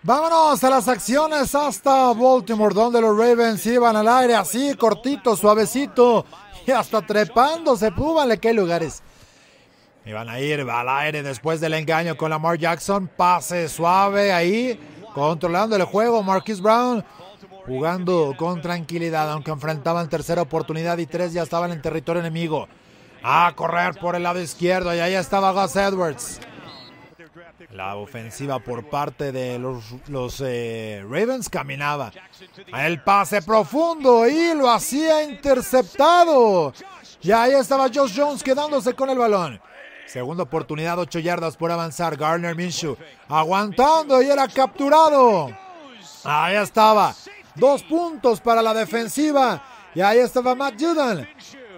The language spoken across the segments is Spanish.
Vámonos a las acciones hasta Baltimore, donde los Ravens iban al aire así, cortito, suavecito, y hasta trepándose, púbanle qué lugares. Iban a ir al aire después del engaño con Lamar Jackson, pase suave ahí, controlando el juego. Marquise Brown jugando con tranquilidad, aunque enfrentaban tercera oportunidad y tres, ya estaban en territorio enemigo. A correr por el lado izquierdo, y ahí estaba Gus Edwards. La ofensiva por parte de los Ravens caminaba. El pase profundo y lo hacía interceptado. Y ahí estaba Josh Jones quedándose con el balón. Segunda oportunidad, 8 yardas por avanzar. Gardner Minshew aguantando y era capturado. Ahí estaba. 2 puntos para la defensiva. Y ahí estaba Matt Judon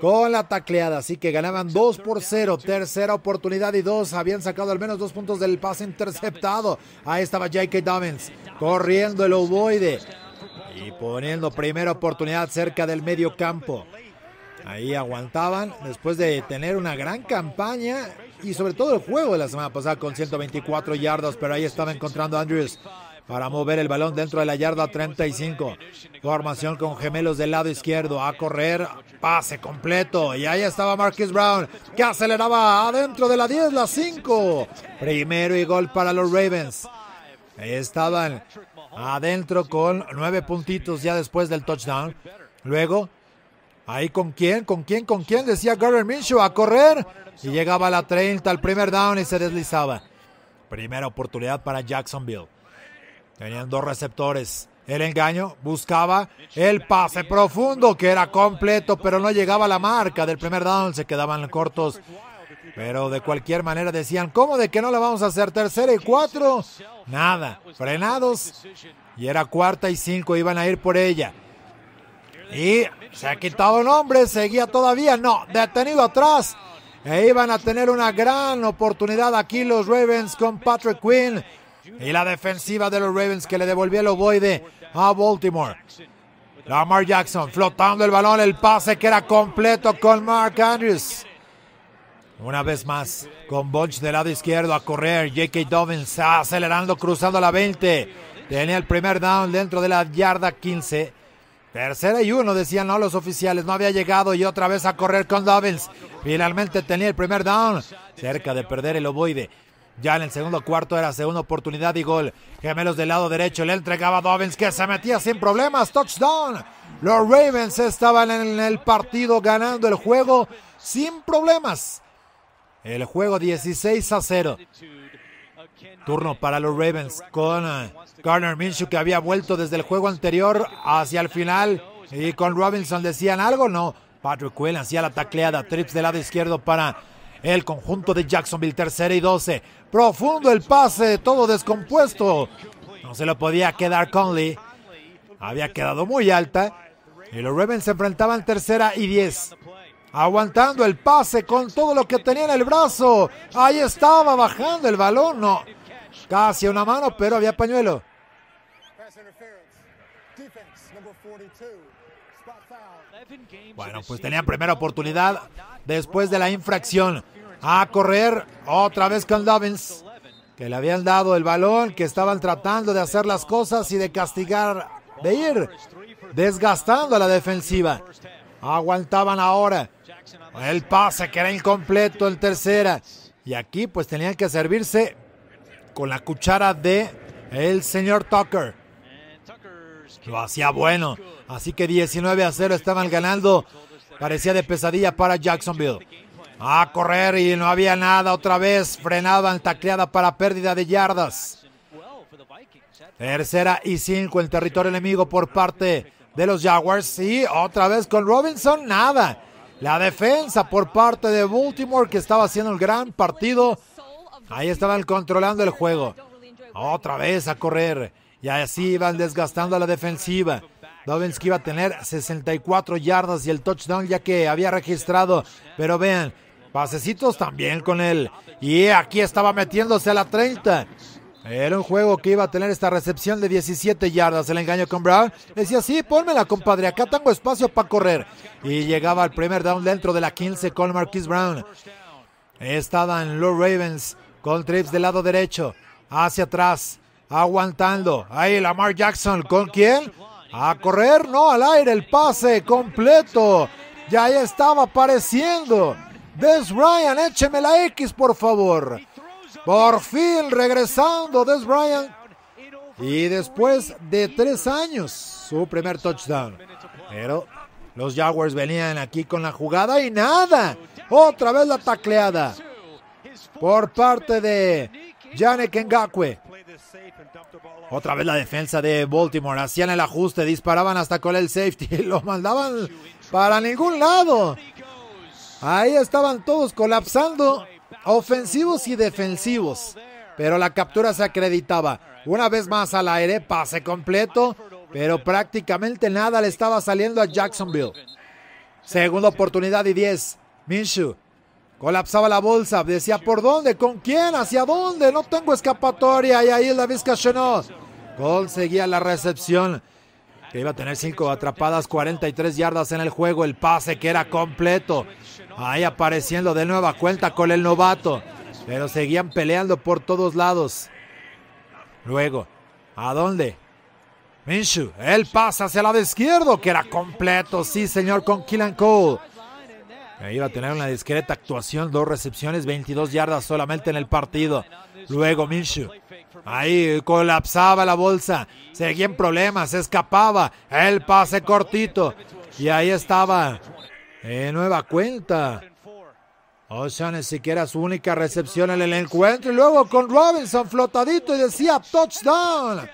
con la tacleada, así que ganaban 2-0, tercera oportunidad y 2, habían sacado al menos 2 puntos del pase interceptado. Ahí estaba J.K. Dobbins, corriendo el ovoide y poniendo primera oportunidad cerca del medio campo. Ahí aguantaban, después de tener una gran campaña, y sobre todo el juego de la semana pasada con 124 yardas, pero ahí estaba encontrando a Andrews para mover el balón dentro de la yarda 35. Formación con gemelos del lado izquierdo. A correr, pase completo. Y ahí estaba Marquise Brown, que aceleraba adentro de la 10, la 5. Primero y gol para los Ravens. Ahí estaban adentro con 9 puntitos ya después del touchdown. Luego, ahí con quién, decía Gardner Minshew, a correr. Y llegaba a la 30, al primer down, y se deslizaba. Primera oportunidad para Jacksonville. Tenían 2 receptores. El engaño buscaba el pase profundo, que era completo, pero no llegaba a la marca del primer down. Se quedaban cortos, pero de cualquier manera decían, ¿cómo de que no la vamos a hacer? Tercera y 4. Nada. Frenados. Y era 4 y 5. Iban a ir por ella. Y se ha quitado un hombre. Seguía todavía. No. Detenido atrás. E iban a tener una gran oportunidad aquí los Ravens con Patrick Queen. Y la defensiva de los Ravens, que le devolvió el ovoide a Baltimore. Lamar Jackson flotando el balón, el pase que era completo con Mark Andrews. Una vez más con Bunch del lado izquierdo a correr. J.K. Dobbins acelerando, cruzando la 20. Tenía el primer down dentro de la yarda 15. Tercera y 1, decían no los oficiales, no había llegado, y otra vez a correr con Dobbins. Finalmente tenía el primer down, cerca de perder el ovoide. Ya en el segundo cuarto era segunda oportunidad y gol. Gemelos del lado derecho, le entregaba a Dobbins, que se metía sin problemas. Touchdown. Los Ravens estaban en el partido, ganando el juego sin problemas. El juego 16-0. Turno para los Ravens con Gardner Minshew, que había vuelto desde el juego anterior hacia el final. Y con Robinson decían algo, no. Patrick Quinn hacía la tacleada. Trips del lado izquierdo para el conjunto de Jacksonville, tercera y 12. Profundo el pase, todo descompuesto. No se lo podía quedar Conley. Había quedado muy alta. Y los Ravens se enfrentaban tercera y 10. Aguantando el pase con todo lo que tenía en el brazo. Ahí estaba bajando el balón. No, casi una mano, pero había pañuelo. Bueno, pues tenían primera oportunidad después de la infracción. A correr otra vez con Dobbins, que le habían dado el balón, que estaban tratando de hacer las cosas y de castigar, de ir desgastando a la defensiva. Aguantaban ahora el pase, que era incompleto en tercera. Y aquí pues tenían que servirse con la cuchara de el señor Tucker. Lo hacía bueno. Así que 19-0 estaban ganando. Parecía de pesadilla para Jacksonville. A correr y no había nada. Otra vez frenaban, tacleada para pérdida de yardas. Tercera y 5 en territorio enemigo por parte de los Jaguars. Y otra vez con Robinson, nada. La defensa por parte de Baltimore, que estaba haciendo un gran partido. Ahí estaban controlando el juego. Otra vez a correr. Y así iban desgastando a la defensiva. Dobbins, que iba a tener 64 yardas y el touchdown ya que había registrado. Pero vean, pasecitos también con él. Y aquí estaba metiéndose a la 30. Era un juego que iba a tener esta recepción de 17 yardas. El engaño con Brown. Decía, sí, pónmela, compadre. Acá tengo espacio para correr. Y llegaba al primer down dentro de la 15 con Marquise Brown. Estaban los Ravens con trips del lado derecho. Hacia atrás. aguantando. Ahí Lamar Jackson, ¿con quién? A correr, no, al aire, el pase completo. Ya ahí estaba apareciendo Dez Bryant, écheme la X, por favor. Por fin regresando Dez Bryant. Y después de 3 años, su primer touchdown. Pero los Jaguars venían aquí con la jugada y nada. Otra vez la tacleada por parte de Yannick Ngakwe. Otra vez la defensa de Baltimore. Hacían el ajuste, disparaban hasta con el safety. Lo mandaban para ningún lado. Ahí estaban todos colapsando, ofensivos y defensivos. Pero la captura se acreditaba. Una vez más al aire, pase completo. Pero prácticamente nada le estaba saliendo a Jacksonville. Segunda oportunidad y 10. Minshew colapsaba la bolsa. Decía, ¿por dónde? ¿Con quién? ¿Hacia dónde? No tengo escapatoria. Y ahí la Vizca Chenot conseguía la recepción. Que iba a tener 5 atrapadas, 43 yardas en el juego. El pase que era completo. Ahí apareciendo de nueva cuenta con el novato. Pero seguían peleando por todos lados. Luego, ¿a dónde? Minshew, él pasa hacia el lado izquierdo, que era completo, sí señor, con Keelan Cole. Iba a tener una discreta actuación, 2 recepciones, 22 yardas solamente en el partido. Luego Minshew, ahí colapsaba la bolsa, seguía en problemas, escapaba, el pase cortito. Y ahí estaba, de nueva cuenta. Ocean ni siquiera su única recepción en el encuentro. Y luego con Robinson flotadito y decía touchdown.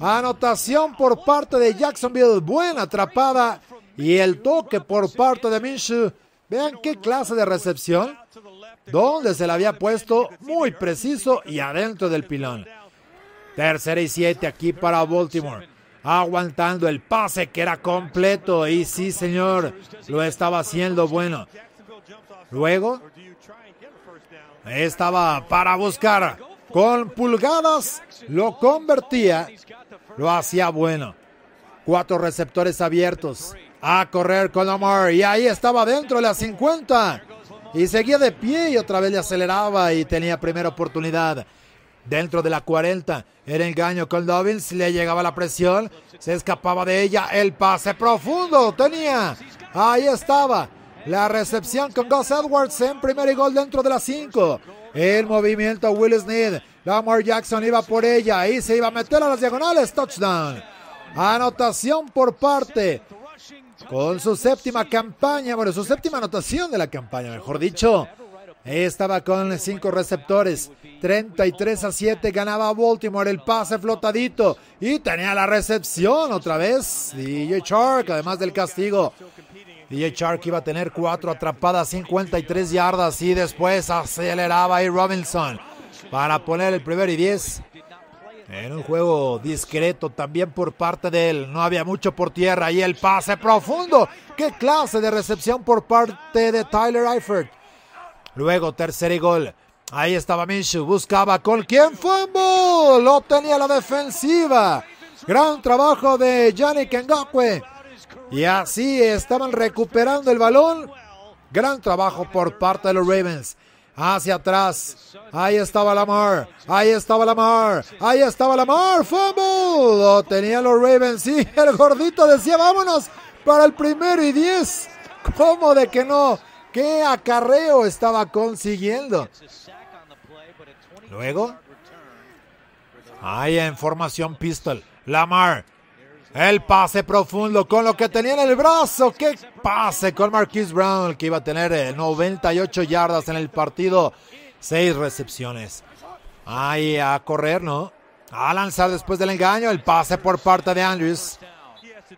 Anotación por parte de Jacksonville. Buena atrapada. Y el toque por parte de Minshew. Vean qué clase de recepción. Donde se la había puesto. Muy preciso y adentro del pilón. 3 y 7 aquí para Baltimore. Aguantando el pase que era completo. Y sí señor, lo estaba haciendo bueno. Luego, estaba para buscar con pulgadas, lo convertía, lo hacía bueno. 4 receptores abiertos, a correr con Lamar, y ahí estaba dentro de las 50. Y seguía de pie y otra vez le aceleraba y tenía primera oportunidad. Dentro de la 40, el engaño con Dobbins, le llegaba la presión, se escapaba de ella, el pase profundo tenía, ahí estaba. La recepción con Gus Edwards en primer y gol dentro de las 5. El movimiento Willis Sneed. Lamar Jackson iba por ella y se iba a meter a las diagonales. Touchdown. Anotación por parte. Con su 7ª campaña. Bueno, su 7ª anotación de la campaña, mejor dicho. Estaba con 5 receptores. 33-7 ganaba Baltimore. El pase flotadito. Y tenía la recepción otra vez. DJ Chark, además del castigo. DJ Chark iba a tener 4 atrapadas, 53 yardas y después aceleraba ahí Robinson para poner el primer y 10. En un juego discreto también por parte de él. No había mucho por tierra y el pase profundo. ¡Qué clase de recepción por parte de Tyler Eifert! Luego 3 y gol. Ahí estaba Minshew. Buscaba con quién. ¡Fumble! Lo tenía la defensiva. Gran trabajo de Yannick Ngakwe. Y así estaban recuperando el balón. Gran trabajo por parte de los Ravens. Hacia atrás. Ahí estaba Lamar. Ahí estaba Lamar. Ahí estaba Lamar. ¡Fumble! Lo tenían los Ravens. Y el gordito decía, vámonos para el primero y 10. ¿Cómo de que no? ¿Qué acarreo estaba consiguiendo? Luego. Ahí en formación pistol. Lamar. El pase profundo con lo que tenía en el brazo. ¡Qué pase con Marquise Brown! Que iba a tener 98 yardas en el partido. 6 recepciones. Ahí a correr, ¿no? A lanzar después del engaño. El pase por parte de Andrews.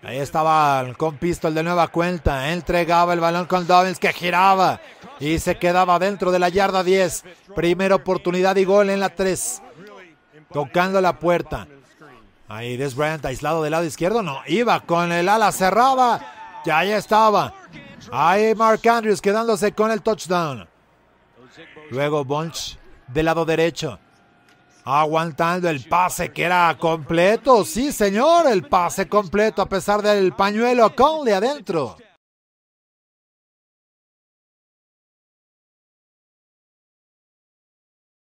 Ahí estaba con pistol de nueva cuenta. Entregaba el balón con Dobbins que giraba. Y se quedaba dentro de la yarda 10. Primera oportunidad y gol en la 3. Tocando la puerta. Ahí Dez Bryant aislado del lado izquierdo. No, iba con el ala cerrada. Y ahí estaba. Ahí Mark Andrews quedándose con el touchdown. Luego Bunch del lado derecho. Aguantando el pase que era completo. Sí, señor, el pase completo a pesar del pañuelo. Conley adentro.